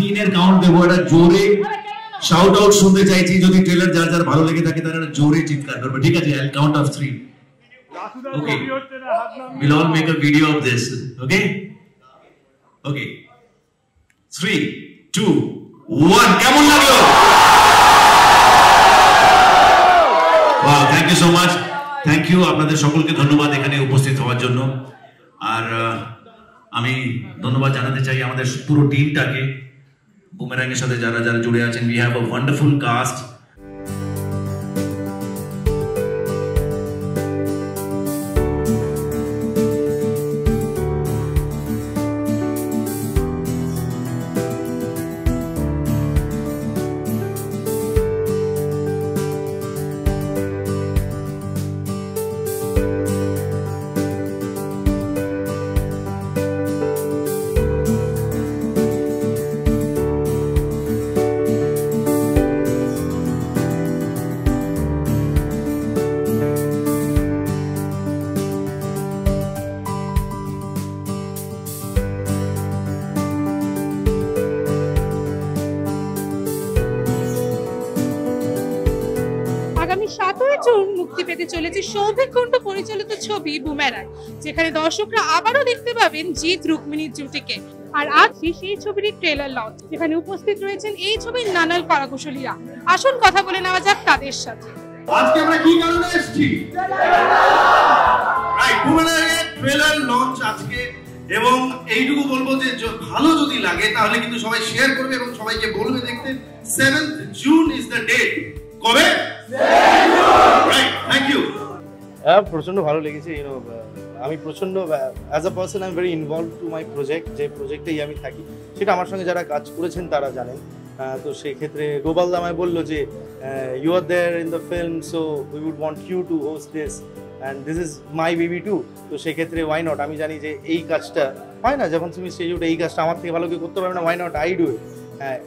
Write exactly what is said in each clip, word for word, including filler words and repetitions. তিনের কাউন্ট দেবো, এটা জোরে শাউট আউট শুনতে চাইছি। যদি ট্রেলার যার যার ভালো লেগে থাকে তারা জোরে চিৎকার করবে, ঠিক আছে? I count of three, okay? Will all make a video of this, okay? Okay, three two one. কেমন লাগলো? Wow, thank you so much, thank you. আপনাদের সকলকে ধন্যবাদ এখানে উপস্থিত হওয়ার জন্য। আর আমি ধন্যবাদ জানাতে চাই আমাদের পুরো টিমটাকে, বুমেরাং এর সাথে যারা যারা জুড়ে আছেন। We have a wonderful cast. মুক্তি পেতে চলেছে সৌভিক কুন্ডু পরিচালিত ছবি বুমেরাং, যেখানে দর্শকরা আবারও দেখতে পাবেন জিৎ রুক্মিণীর জুটিকে। আর আজ সেই ছবির ট্রেলার লঞ্চ, যেখানে উপস্থিত রয়েছেন এই ছবির নানান কলাকুশলীরা। আসুন কথা বলে নেওয়া যাক তাদের সাথে। আজকে আমরা কি কারণে এসেছি? রাইট, বুমেরাং এর ট্রেলার লঞ্চ আজকে, এবং এইটুকু বলবো যে ভালো যদি লাগে তাহলে কিন্তু সবাই শেয়ার করবে এবং সবাইকে বলবে দেখতে। Seventh June is the date. কবে? Right, thank you. Uh, প্রচন্ড ভালো লেগেছে। ইউনো আমি প্রচন্ড as a person I am very involved to my project. যে প্রজেক্টেই আমি থাকি সেটা আমার সঙ্গে যারা কাজ করেছেন তারা জানেন। তো সেই ক্ষেত্রে গোপাল দামায় বললো যে you are there in the film, so we would want you to host this and this is my baby too. তো সেক্ষেত্রে ওয়াই নট? আমি জানি যে এই কাজটা হয় না, যখন তুমি সেই উঠে এই কাজটা আমার থেকে ভালো কেউ করতে পারবে না, why not I do it? হ্যাঁ,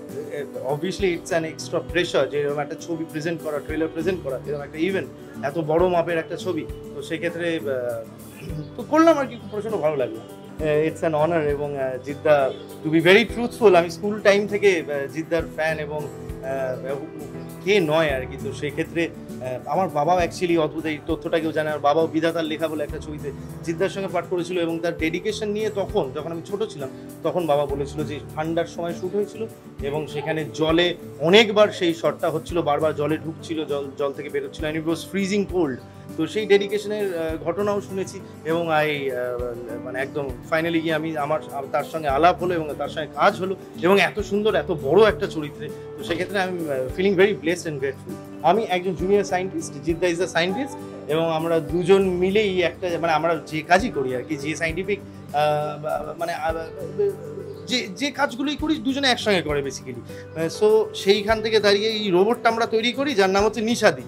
obviously it's an extra pressure, যেরকম একটা ছবি প্রেজেন্ট করা, ট্রেলার প্রেজেন্ট করা, যেরকম একটা ইভেন্ট, এত বড় মাপের একটা ছবি। তো সেক্ষেত্রে তো করলাম আর কি, প্রচণ্ড ভালো লাগলো। It's an honour. এবং Jeddah, to be very truthful, আমি স্কুল টাইম থেকে জিদ্দার ফ্যান এবং কে নয় আর কি। তো সেক্ষেত্রে আমার বাবাও অ্যাকচুয়ালি অদ্ভুত, এই তথ্যটা কেউ জানে। আমার বাবাও বিধাতার লেখা বলে একটা ছবিতে জিদ্দার সঙ্গে পাঠ করেছিল, এবং তার ডেডিকেশন নিয়ে তখন, যখন আমি ছোটো ছিলাম তখন বাবা বলেছিল যে ঠান্ডার সময় শ্যুট হয়েছিল এবং সেখানে জলে অনেকবার সেই শটটা হচ্ছিল, বারবার জলে ঢুকছিল, জল জল থেকে বেরোচ্ছিল, and it was freezing cold. তো সেই ডেডিকেশনের ঘটনাও শুনেছি, এবং আই মানে একদম ফাইনালি গিয়ে আমি আমার তার সঙ্গে আলাপ হলো এবং তার সঙ্গে কাজ হলো, এবং এত সুন্দর, এত বড় একটা চরিত্রে। তো সেক্ষেত্রে আমি feeling very blessed and grateful. আমি একজন junior scientist, Jeddah is the scientist, এবং আমরা দুজন মিলেই একটা মানে আমরা যে কাজই করি আর কি, যে সায়েন্টিফিক মানে যে যে কাজগুলোই করি দুজনে একসঙ্গে করে বেসিক্যালি। সো সেইখান থেকে দাঁড়িয়ে এই রোবটটা আমরা তৈরি করি যার নাম হচ্ছে নিশাদি,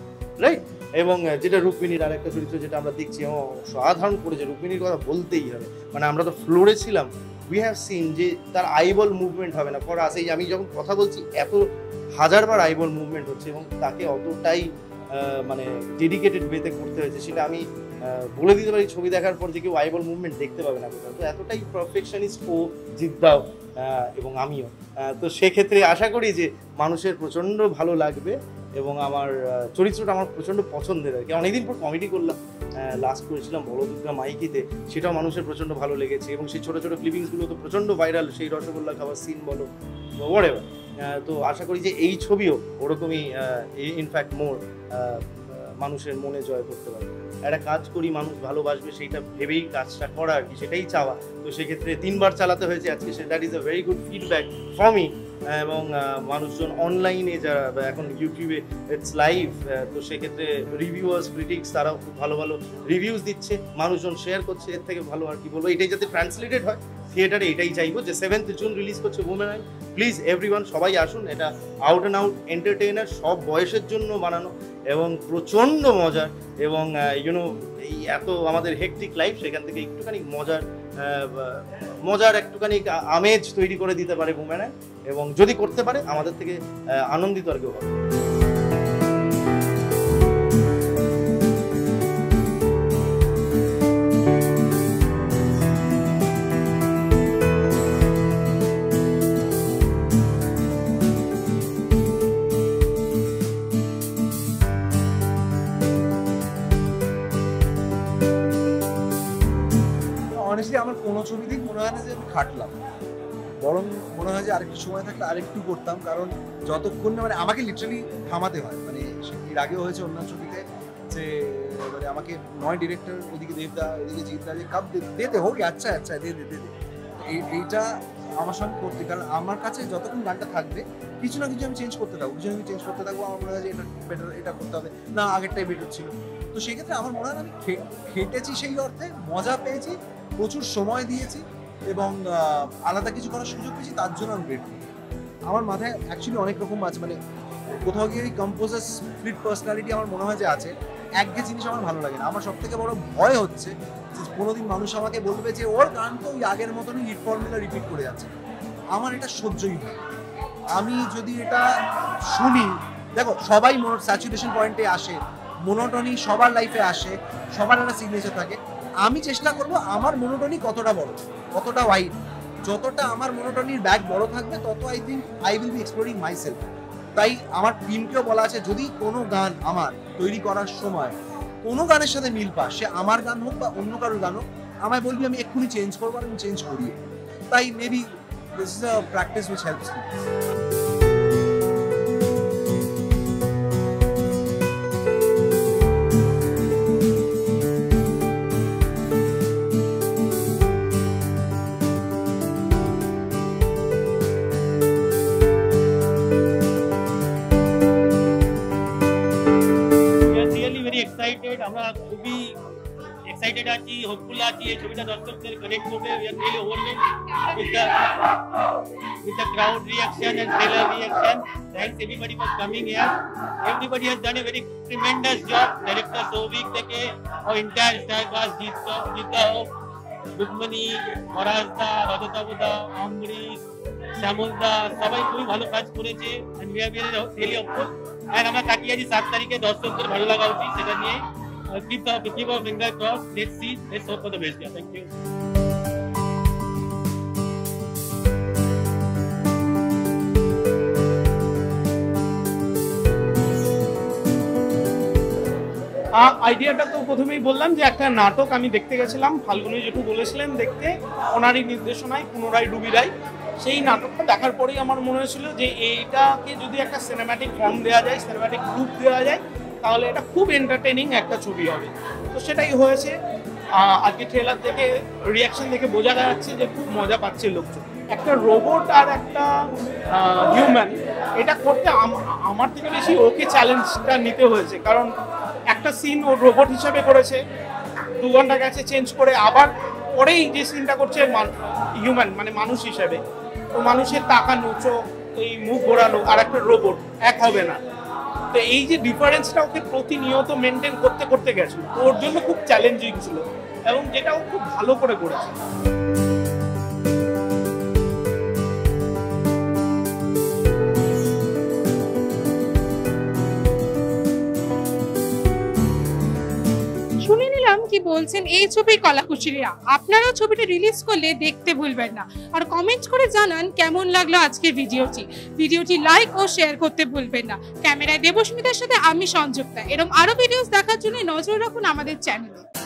রাইট? এবং যেটা রুক্মিণীর আর একটা চরিত্র, যেটা আমরা দেখছি এবং অসাধারণ করেছে। রুক্মিণীর কথা বলতেই হবে, মানে আমরা তো ফ্লোরে ছিলাম। উই হ্যাভ সিন যে তার আইবল মুভমেন্ট হবে না পরে আসেই, আমি যখন কথা বলছি এত হাজারবার আইবল মুভমেন্ট হচ্ছে, এবং তাকে অতটাই মানে ডেডিকেটেড ওয়েতে করতে হয়েছে। সেটা আমি বলে দিতে পারি ছবি দেখার পর যে কেউ আইবল মুভমেন্ট দেখতে পাবে না কোথাও। তো এতটাই পারফেকশনিস্ট ও জিদ্দাও এবং আমিও। তো সেক্ষেত্রে আশা করি যে মানুষের প্রচণ্ড ভালো লাগবে, এবং আমার চরিত্রটা আমার প্রচণ্ড পছন্দের আর কি। অনেকদিন পর কমেডি করলাম, লাস্ট করেছিলাম বলো দুর্গা মাইকিতে, সেটাও মানুষের প্রচণ্ড ভালো লেগেছে, এবং সেই ছোটো ছোটো ক্লিপিংসগুলো তো প্রচণ্ড ভাইরাল, সেই রসগোল্লা খাওয়ার সিন বলো হোয়াটএভার। তো আশা করি যে এই ছবিও ওরকমই ইনফ্যাক্ট মোর মানুষের মনে জয় করতে পারবে। একটা কাজ করি, মানুষ ভালোবাসবে সেইটা ভেবেই কাজটা করা আর কি, সেটাই চাওয়া। তো সেক্ষেত্রে তিনবার চালাতে হয়েছে আজকে, সে that is a very good feedback for me. এবং মানুষজন অনলাইনে যারা এখন ইউটিউবে ইটস লাইভ, তো সেক্ষেত্রে রিভিউয়ার্স, ক্রিটিক্স তারাও খুব ভালো ভালো রিভিউস দিচ্ছে, মানুষজন শেয়ার করছে। এর থেকে ভালো আর কি বলবো, এটাই যাতে ট্রান্সলেটেড হয় থিয়েটারে এটাই চাইবো। যে সেভেন্থ জুন রিলিজ করছে বুমেরাং, প্লিজ এভরিওয়ান, সবাই আসুন। এটা আউট অ্যান্ড আউট এন্টারটেইনার, সব বয়সের জন্য বানানো এবং প্রচণ্ড মজার। এবং ইউনো এই এত আমাদের হেক্টিক লাইফ, সেখান থেকে একটুখানি মজার মজার একটুখানি আমেজ তৈরি করে দিতে পারে বুমেরাং, এবং যদি করতে পারে আমাদের থেকে আনন্দিত আর কেউ হবে। যে আমার কোনো ছবিতেই মনে হয় না যে আমি খাটলাম, বরং মনে হয় যে আরেকটু সময় থাকলে আরেকটু করতাম। কারণ যতক্ষণ না মানে আমাকে লিটারালি থামাতে হয়, মানে এর আগেও হয়েছে অন্য ছবিতে যে মানে আমাকে নয় ডিরেক্টর ওদিকে দেবদা ওদিকে জিতদা যে কাপ দিতে হোক, আচ্ছা আচ্ছা দে দে দে এই এইটা আমার সঙ্গে করতে। কারণ আমার কাছে যতক্ষণ গানটা থাকবে কিছু না কিছু আমি চেঞ্জ করতে থাকবো, কিছু না কিছু চেঞ্জ করতে থাকবো। আমার মনে হয় যে এটা বেটার, এটা করতে হবে না, আগেরটাই বেটার ছিল। তো সেক্ষেত্রে আমার মনে হয় আমি খেটেছি, সেই অর্থে মজা পেয়েছি, প্রচুর সময় দিয়েছি এবং আলাদা কিছু করার সুযোগ পেয়েছি, তার জন্য আমি গ্রেটফুল। আমার মাথায় অ্যাকচুয়ালি অনেক রকম আছে, মানে কোথাও গিয়ে ওই কম্পোজার স্প্লিট পার্সোনালিটি আমার মনে হয় যে আছে। একঘে জিনিস আমার ভালো লাগে না। আমার সব থেকে বড় ভয় হচ্ছে কোনোদিন মানুষ আমাকে বলবে যে ওর গান তো ওই আগের মতনই হিট ফর্মুলা রিপিট করে যাচ্ছে। আমার এটা সহ্যই হয়। আমি যদি এটা শুনি, দেখো সবাই স্যাচুরেশন পয়েন্টে আসে, মনোটনি সবার লাইফে আসে, সবার একটা সিগনেচার থাকে। আমি চেষ্টা করব আমার মনোটনি কতটা বড়, কতটা ওয়াইড, যতটা আমার মনোটনির ব্যাগ বড় থাকবে তত I think I will be exploring my self. তাই আমার টিমকেও বলা আছে যদি কোনো গান আমার তৈরি করার সময় কোনো গানের সাথে মিল পা, সে আমার গান হোক বা অন্য কারোর গান হোক, আমায় বলবি আমি এক্ষুনি চেঞ্জ করবো, আমি চেঞ্জ করি। তাই maybe this is a practice which helps me. সবাই খুবই ভালো কাজ করেছে। আমরা তাকিয়ে আছি সাত তারিখে দর্শকদের ভালো লাগা উচিত, সেটা নিয়ে keep the keep our finger crossed. Let's see, let's hope for the best. Yeah, thank you. আইডিয়াটা তো প্রথমেই বললাম যে একটা নাটক আমি দেখতে গেছিলাম, ফাল্গুনি যেটু বলেছিলেন দেখতে, ওনারই নির্দেশনায় পুনরায় ডুবিরাই। সেই নাটকটা দেখার পরেই আমার মনে হয়েছিল যে এইটাকে যদি একটা সিনেম্যাটিক ফর্ম দেওয়া যায়, সিনেম্যাটিক রূপ দেওয়া যায়, তাহলে এটা খুব এন্টারটেনিং একটা ছবি হবে। তো সেটাই হয়েছে। আজকে ট্রেলার দেখে রিয়াকশন দেখে বোঝা যাচ্ছে যে খুব মজা পাচ্ছে লোকজন। একটা রোবট আর একটা হিউম্যান, এটা করতে আমার থেকে বেশি ওকে চ্যালেঞ্জটা নিতে হয়েছে। কারণ একটা সিন ও রোবট হিসাবে করেছে, দু ঘন্টা গেছে চেঞ্জ করে, আবার পরেই যে সিনটা করছে হিউম্যান মানে মানুষ হিসাবে, তো মানুষের তাকানো, চোখ, এই মুখ ঘোরানো আর একটা রোবট এক হবে না। তো এই যে ডিফারেন্সটা ওকে প্রতিনিয়ত মেনটেন করতে করতে গেছে, ওর জন্য খুব চ্যালেঞ্জিং ছিল এবং যেটা ও খুব ভালো করে করেছে। শুনে নিলাম কি বলছেন এই ছবি কলাকুশলীরা। আপনারাও ছবিটা রিলিজ করলে দেখতে ভুলবেন না, আর কমেন্ট করে জানান কেমন লাগলো আজকের ভিডিওটি। ভিডিওটি লাইক ও শেয়ার করতে ভুলবেন না। ক্যামেরায় দেবস্মিতার সাথে আমি সংযুক্তা। এরকম আরো ভিডিওস দেখার জন্য নজর রাখুন আমাদের চ্যানেলে।